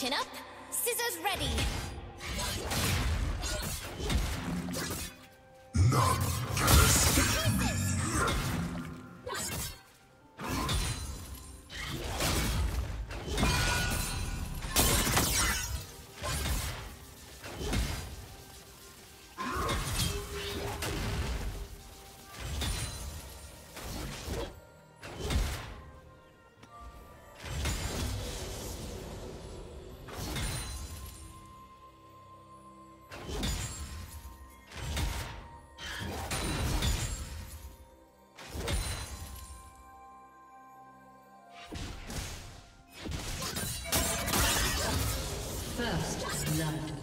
Chin up, scissors ready. None can escape me. First blood.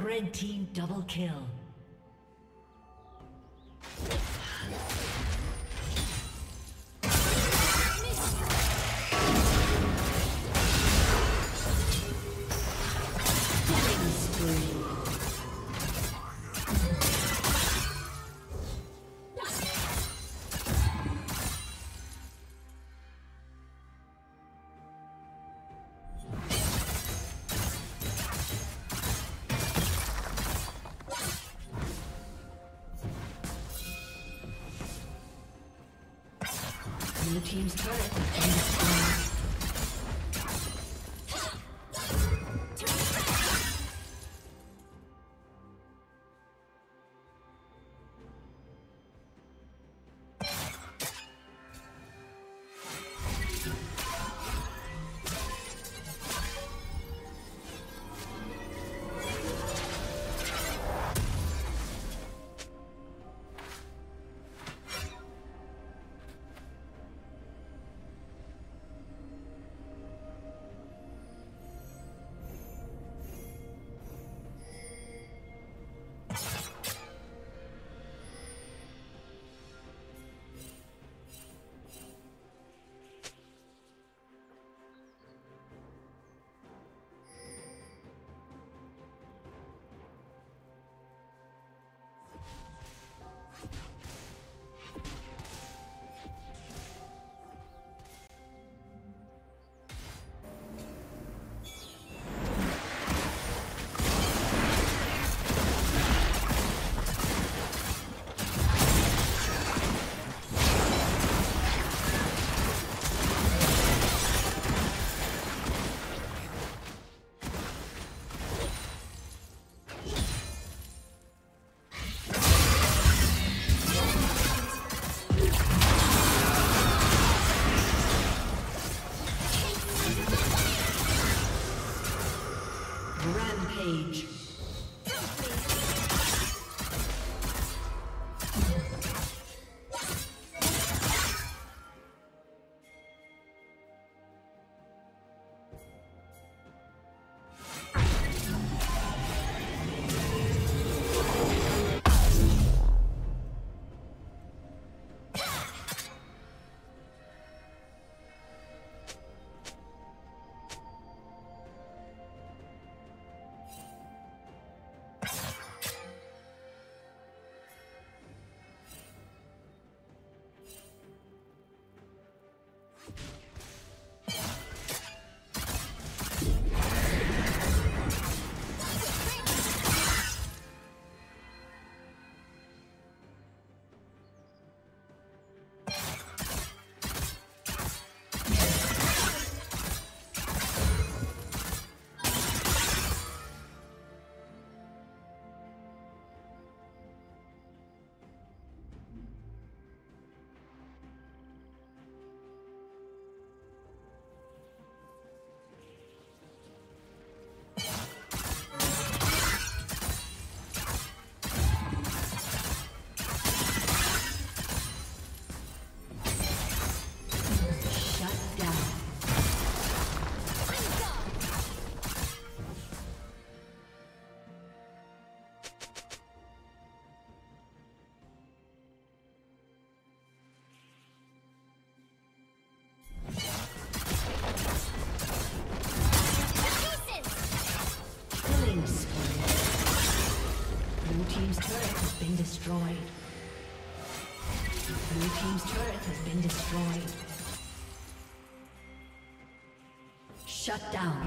Red team double kill. Blue team's turret has been destroyed. Blue team's turret has been destroyed. Shut down.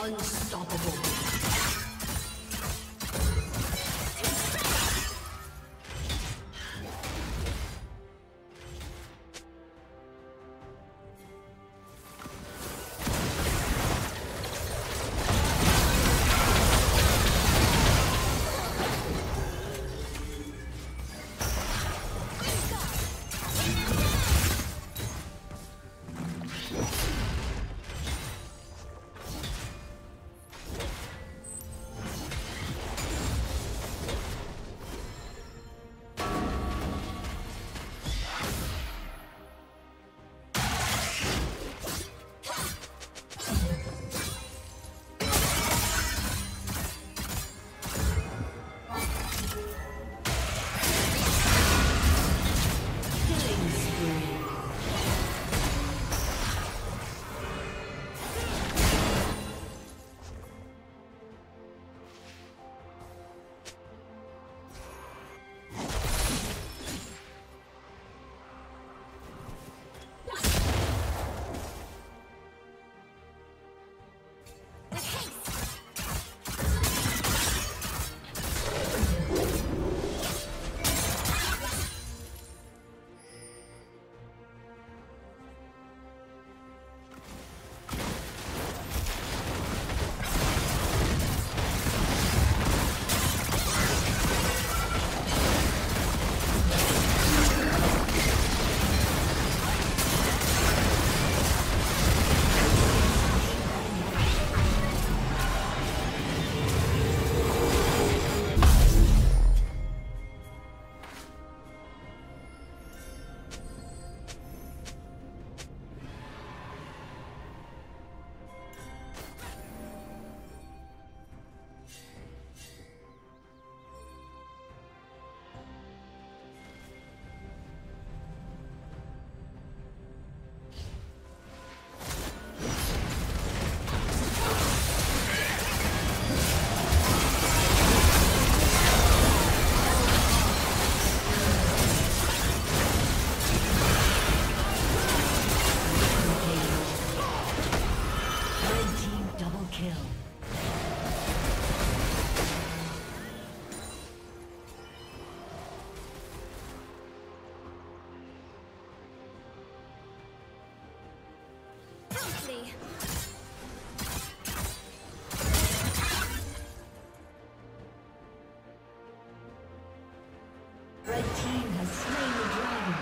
Unstoppable. Red team has slain the dragon.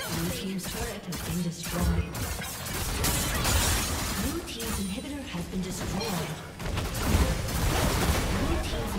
Blue team's inhibitor has been destroyed. Blue team's